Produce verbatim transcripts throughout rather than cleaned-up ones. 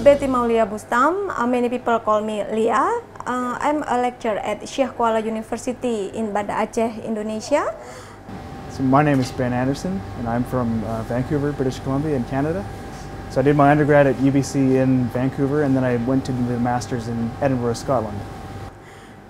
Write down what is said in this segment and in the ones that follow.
Betty Maulia Bustam. Uh, many people call me Lia. Uh, I'm a lecturer at Syiah Kuala University in Banda Aceh, Indonesia. So my name is Ben Anderson, and I'm from uh, Vancouver, British Columbia in Canada. So I did my undergrad at U B C in Vancouver, and then I went to do the master's in Edinburgh, Scotland.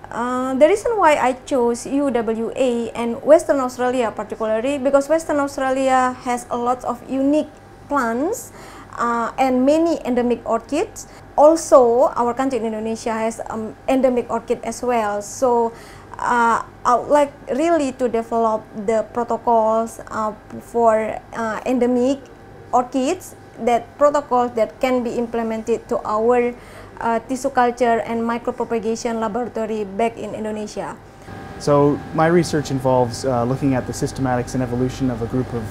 Uh, the reason why I chose U W A and Western Australia particularly, because Western Australia has a lot of unique plants uh, and many endemic orchids. Also, our country in Indonesia has um, endemic orchid as well. So uh, I would like really to develop the protocols uh, for uh, endemic orchids, that protocols that can be implemented to our Uh, tissue culture and micropropagation laboratory back in Indonesia. So my research involves uh, looking at the systematics and evolution of a group of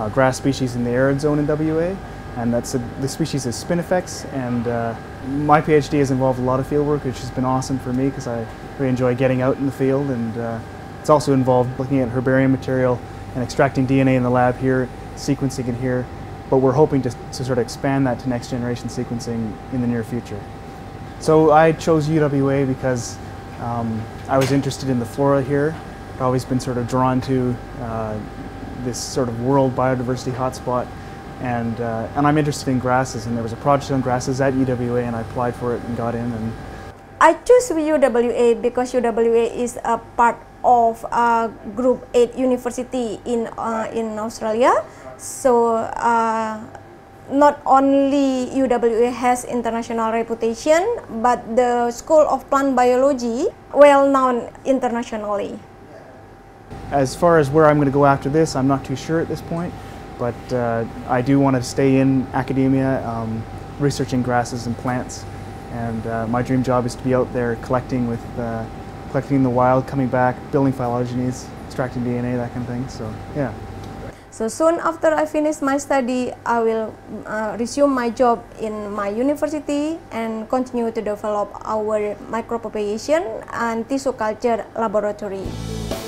uh, grass species in the arid zone in W A, and that's a, the species is spinifex, and uh, my PhD has involved a lot of field work, which has been awesome for me because I really enjoy getting out in the field, and uh, it's also involved looking at herbarium material and extracting D N A in the lab here, sequencing it here, but we're hoping to, to sort of expand that to next generation sequencing in the near future. So I chose U W A because um, I was interested in the flora here. I've always been sort of drawn to uh, this sort of world biodiversity hotspot, and uh, and I'm interested in grasses. And there was a project on grasses at U W A, and I applied for it and got in. And I chose U W A because U W A is a part of uh, Group eight University in uh, in Australia. So. Uh, Not only U W A has international reputation, but the School of Plant Biology well known internationally. As far as where I'm going to go after this, I'm not too sure at this point, but uh, I do want to stay in academia, um, researching grasses and plants, and uh, my dream job is to be out there collecting with, uh, collecting in the wild, coming back, building phylogenies, extracting D N A, that kind of thing. So yeah. So soon after I finish my study, I will uh, resume my job in my university and continue to develop our micropropagation and tissue culture laboratory.